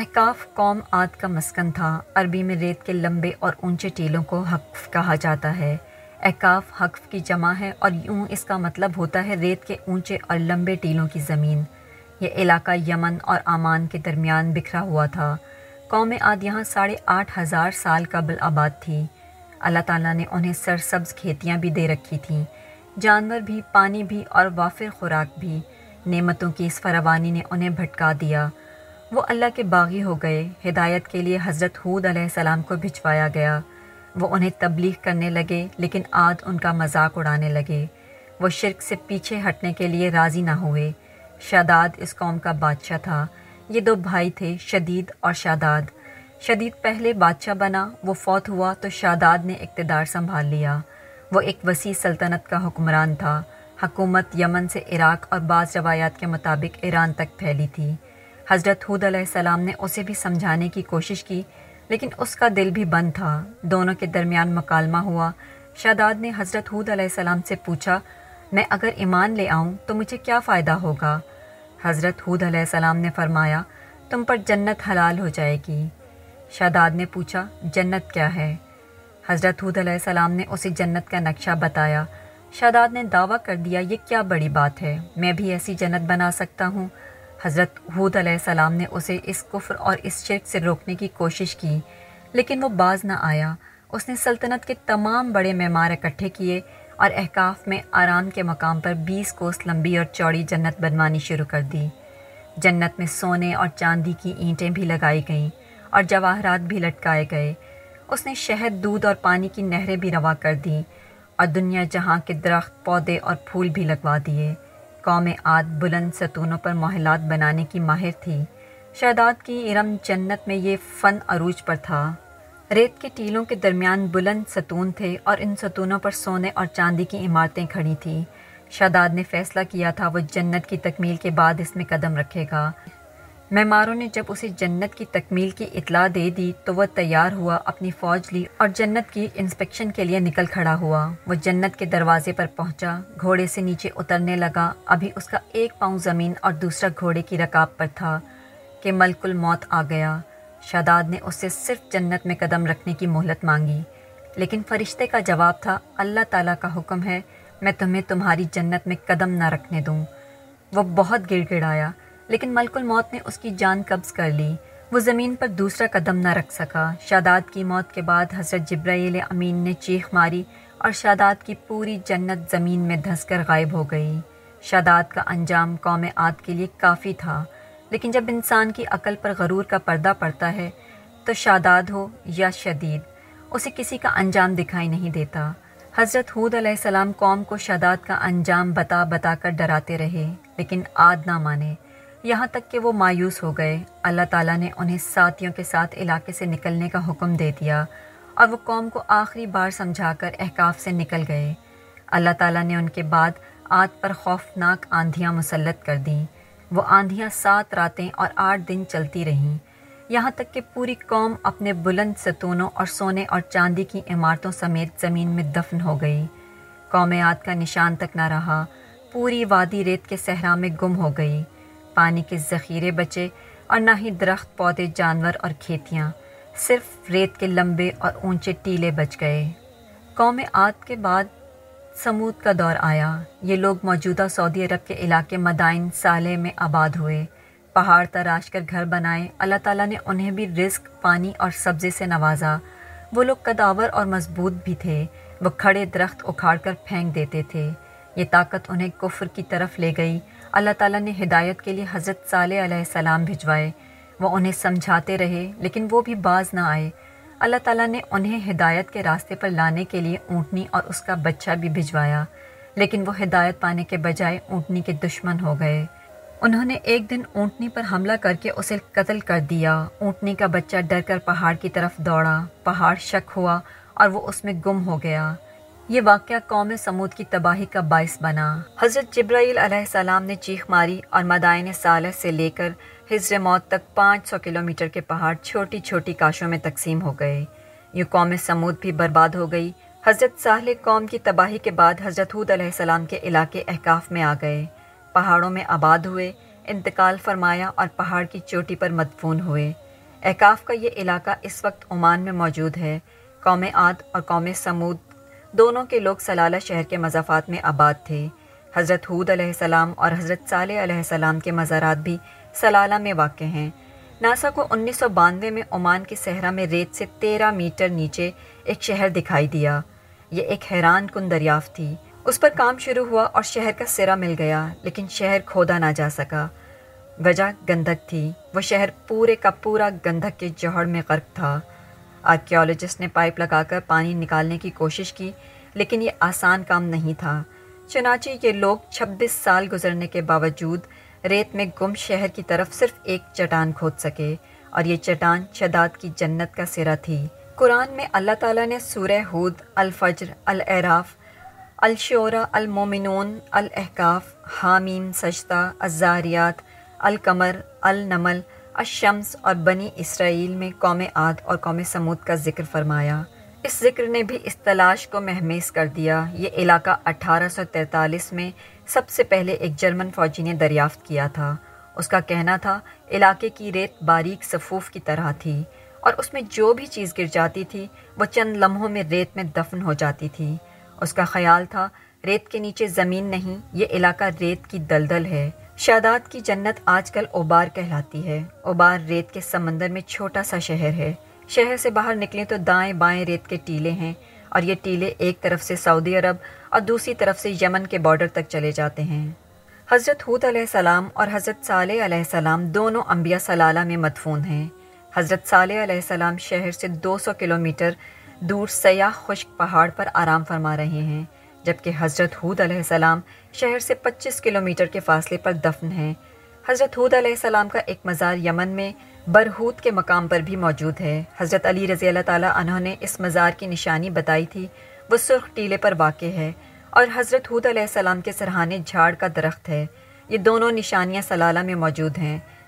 अहकाफ कौम आद का मस्कन था। अरबी में रेत के लंबे और ऊंचे टीलों को हक़फ़ कहा जाता है। अहकाफ हक़फ़ की जमा है और यूँ इसका मतलब होता है रेत के ऊंचे और लंबे टीलों की ज़मीन। यह इलाका यमन और आमान के दरमियान बिखरा हुआ था। कौम आद यहाँ 8,500 साल कबल आबाद थी। अल्लाह ताला ने उन्हें सरसब्ज़ खेतियाँ भी दे रखी थीं, जानवर भी, पानी भी और वाफिर खुराक भी। नेमतों की इस फरावानी ने उन्हें भटका दिया। वो अल्लाह के बागी हो गए। हिदायत के लिए हज़रत हूद अलैहिस्सलाम को भिजवाया गया। वो उन्हें तबलीग करने लगे, लेकिन आद उनका मजाक उड़ाने लगे। वो शिर्क से पीछे हटने के लिए राज़ी ना हुए। शद्दाद इस कौम का बादशाह था। ये दो भाई थे, शदीद और शादाद। शदीद पहले बादशाह बना, वो फौत हुआ तो शद्दाद ने इक़्तिदार संभाल लिया। वो एक वसी सल्तनत का हुक्मरान था। हकूमत यमन से इराक़ और बाज़ रवायात के मुताबिक ईरान तक फैली थी। हज़रत हूद अलैहिस्सलाम ने उसे भी समझाने की कोशिश की, लेकिन उसका दिल भी बंद था। दोनों के दरमियान मकालमा हुआ। शद्दाद ने हज़रत हूद अलैहिस्सलाम से पूछा, मैं अगर ईमान ले आऊँ तो मुझे क्या फ़ायदा होगा? हज़रत हूद अलैहिस्सलाम ने फरमाया, तुम पर जन्नत हलाल हो जाएगी। शद्दाद ने पूछा, जन्नत क्या है? हज़रत हूद अलैहिस्सलाम ने उसे जन्नत का नक्शा बताया। शद्दाद ने दावा कर दिया, ये क्या बड़ी बात है, मैं भी ऐसी जन्नत बना सकता हूँ। हज़रत हूद अलैहिस्सलाम ने उसे इस कुफ्र और इस शिर्क से रोकने की कोशिश की, लेकिन वो बाज ना आया। उसने सल्तनत के तमाम बड़े मेमार इकट्ठे किए और अहकाफ में आराम के मकाम पर 20 कोस लंबी और चौड़ी जन्नत बनवानी शुरू कर दी। जन्नत में सोने और चांदी की ईंटें भी लगाई गईं और जवाहरात भी लटकाए गए। उसने शहद, दूध और पानी की नहरें भी रवा कर दी और दुनिया जहाँ के दरख्त, पौधे और फूल भी लगवा दिए। कौम आद बुलंद सतूनों पर महलात बनाने की माहिर थी। शद्दाद की इरम जन्नत में ये फ़न अरूज पर था। रेत के टीलों के दरमियान बुलंद सतून थे और इन सतूनों पर सोने और चांदी की इमारतें खड़ी थीं। शद्दाद ने फैसला किया था वो जन्नत की तकमील के बाद इसमें कदम रखेगा। मेमारों ने जब उसे जन्नत की तकमील की इतला दे दी तो वह तैयार हुआ, अपनी फ़ौज ली और जन्नत की इंस्पेक्शन के लिए निकल खड़ा हुआ। वह जन्नत के दरवाजे पर पहुंचा, घोड़े से नीचे उतरने लगा। अभी उसका एक पाँव ज़मीन और दूसरा घोड़े की रकाब पर था कि मलकुल मौत आ गया। शद्दाद ने उससे सिर्फ जन्नत में कदम रखने की मोहलत मांगी, लेकिन फ़रिश्ते का जवाब था, अल्लाह ताला का हुक्म है, मैं तुम्हें तुम्हारी जन्नत में कदम ना रखने दूँ। वह बहुत गिड़गिड़ाया, लेकिन मलकुल मौत ने उसकी जान कब्ज़ कर ली। वो ज़मीन पर दूसरा कदम ना रख सका। शद्दाद की मौत के बाद हज़रत जिब्राइल अमीन ने चीख मारी और शद्दाद की पूरी जन्नत ज़मीन में धंस कर गायब हो गई। शद्दाद का अंजाम कौम आद के लिए काफ़ी था, लेकिन जब इंसान की अकल पर गरूर का पर्दा पड़ता है तो शद्दाद हो या शदीद, उसे किसी का अंजाम दिखाई नहीं देता। हज़रत हूद अलैहिस्सलाम कौम को शद्दाद का अंजाम बता बता कर डराते रहे, लेकिन आद ना माने, यहाँ तक कि वो मायूस हो गए। अल्लाह ताला ने उन्हें साथियों के साथ इलाके से निकलने का हुक्म दे दिया और वो कौम को आखिरी बार समझाकर अहकाफ से निकल गए। अल्लाह ताला ने उनके बाद आद पर खौफनाक आंधियाँ मुसल्लत कर दीं। वो आंधियाँ 7 रातें और 8 दिन चलती रहीं, यहाँ तक कि पूरी कौम अपने बुलंद सतूनों और सोने और चांदी की इमारतों समेत ज़मीन में दफन हो गई। कौम आद का निशान तक ना रहा। पूरी वादी रेत के सहरा में गुम हो गई। पानी के ज़ख़ीरे बचे और ना ही दरख्त, पौधे, जानवर और खेतियाँ, सिर्फ रेत के लंबे और ऊंचे टीले बच गए। कौम आद के बाद समूद का दौर आया। ये लोग मौजूदा सऊदी अरब के इलाके मदाइन साले में आबाद हुए। पहाड़ तराश कर घर बनाए। अल्लाह ताला ने उन्हें भी रिस्क, पानी और सब्ज़े से नवाजा। वो लोग कदावर और मजबूत भी थे। वो खड़े दरख्त उखाड़ कर फेंक देते थे। ये ताकत उन्हें कुफ्र की तरफ ले गई। अल्लाह ताला ने हिदायत के लिए हज़रत सालेह अलैहिस्सलाम भिजवाए। वो उन्हें समझाते रहे, लेकिन वो भी बाज ना आए। अल्लाह ताला ने उन्हें हिदायत के रास्ते पर लाने के लिए ऊँटनी और उसका बच्चा भी भिजवाया, लेकिन वो हिदायत पाने के बजाय ऊँटनी के दुश्मन हो गए। उन्होंने एक दिन ऊँटनी पर हमला करके उसे कत्ल कर दिया। ऊँटनी का बच्चा डर कर पहाड़ की तरफ दौड़ा। पहाड़ शक हुआ और वो उसमें गुम हो गया। ये वाक़या कौम समूद की तबाही का बाइस बना। हज़रत जिब्राइल अलैहिस्सलाम ने चीख मारी और मदाइन सालेह से लेकर हिज्र मौत तक 500 किलोमीटर के पहाड़ छोटी छोटी काशों में तकसीम हो गए। यूँ कौम समूद भी बर्बाद हो गई। हज़रत सालेह कौम की तबाही के बाद हज़रत हूद अलैहिस्सलाम के इलाके अहकाफ में आ गए। पहाड़ों में आबाद हुए, इंतकाल फरमाया और पहाड़ की चोटी पर मदफून हुए। अहकाफ का ये इलाका इस वक्त ओमान में मौजूद है। कौम आद और कौम समूद दोनों के लोग सलाला शहर के मज़ाफ़ात में आबाद थे। हज़रत हुद अलैहिस्सलाम और हज़रत सालेह अलैहिस्सलाम के मज़ारात भी सलाला में वाक़ हैं। नासा को 1992 में ओमान की सहरा में रेत से 13 मीटर नीचे एक शहर दिखाई दिया। ये एक हैरान कुन दरियाफ़त थी। उस पर काम शुरू हुआ और शहर का सिरा मिल गया, लेकिन शहर खोदा ना जा सका। वजह गंधक थी। वो शहर पूरे का पूरा गंधक के जौहर में गर्क था। आर्कियोलॉजिस्ट ने पाइप लगाकर पानी निकालने की कोशिश की, लेकिन ये आसान काम नहीं था। चनाचे ये लोग 26 साल गुजरने के बावजूद रेत में गुम शहर की तरफ सिर्फ एक चट्टान खोद सके, और ये चट्टान शद्दाद की जन्नत का सिरा थी। कुरान में अल्लाह ताला ने सूरह हुद, अल-फज्र, अल-अराफ, अल-शोरा, अल-मोमिनून, अल-अहकाफ, हामीम, सजदा, अज़ारियात, अल-कमर, अल-नमल, अश-शम्स और बनी इसराइल में कौम आद और कौम समूद का जिक्र फरमाया। इस जिक्र ने भी इस तलाश को महमेस कर दिया। ये इलाका 1843 में सबसे पहले एक जर्मन फ़ौजी ने दरियाफ़त किया था। उसका कहना था इलाके की रेत बारीक सफ़ूफ की तरह थी और उसमें जो भी चीज़ गिर जाती थी वो चंद लम्हों में रेत में दफन हो जाती थी। उसका ख़्याल था रेत के नीचे ज़मीन नहीं, ये इलाका रेत की दलदल है। शद्दाद की जन्नत आजकल उबार कहलाती है। उबार रेत के समंदर में छोटा सा शहर है। शहर से बाहर निकलें तो दाएं बाएं रेत के टीले हैं, और ये टीले एक तरफ से सऊदी अरब और दूसरी तरफ से यमन के बॉर्डर तक चले जाते हैं। हज़रत हूद अलैहिस्सलाम और हज़रत सालेह अलैहिस्सलाम दोनों अंबिया सलाला में मदफून हैं। हज़रत सालेह अलैहिस्सलाम शहर से 200 किलोमीटर दूर सयाह खुश्क पहाड़ पर आराम फरमा रहे हैं, जबकि हज़रत हूद अलैहिस्सलाम शहर से 25 किलोमीटर के फासले पर दफन हैं। हज़रत हूद अलैहिस्सलाम का एक मज़ार यमन में बरहूद के मकाम पर भी मौजूद है। हज़रत अली रज़ी अल्लाह ताला अन्हु ने इस मज़ार की निशानी बताई थी। वो सुर्ख टीले पर वाक़ है और हज़रत हूद अलैहिस्सलाम के सरहाने झाड़ का दरख्त है। ये दोनों निशानियाँ सलाला में मौजूद हैं।